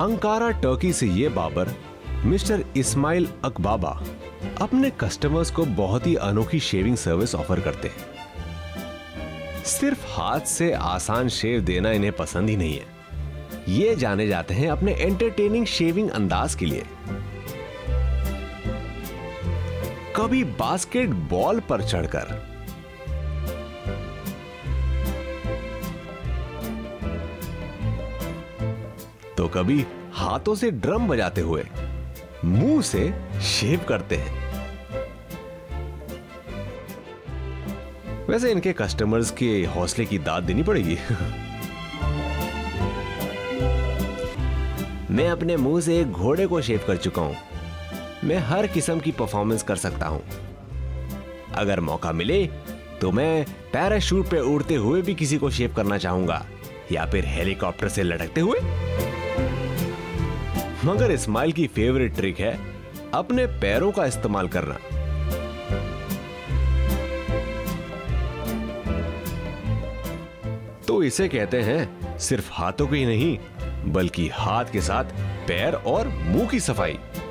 Ankara Turkey से ये Babar mister Ismail अकबाबा अपने कस्टमर्स को बहुत ही अनोखी शेविंग सर्विस ऑफर करते हैं। सिर्फ हाथ से आसान शेव देना इन्हें पसंद ही नहीं है। ये जाने जाते हैं अपने एंटरटेनिंग शेविंग अंदाज के लिए। कभी बास्केट बॉल पर चढ़कर, तो कभी हाथों से ड्रम बजाते हुए मुंह से शेव करते हैं। वैसे इनके कस्टमर्स के हौसले की दाद देनी पड़ेगी। मैं अपने मुंह से एक घोड़े को शेव कर चुका हूं। मैं हर किस्म की परफॉर्मेंस कर सकता हूं। अगर मौका मिले तो मैं पैराशूट पे उड़ते हुए भी किसी को शेव करना चाहूंगा, या फिर हेलीकॉप्टर से लटकते हुए। मगर इस्माइल की फेवरेट ट्रिक है अपने पैरों का इस्तेमाल करना। तो इसे कहते हैं सिर्फ हाथों की नहीं बल्कि हाथ के साथ पैर और मुंह की सफाई।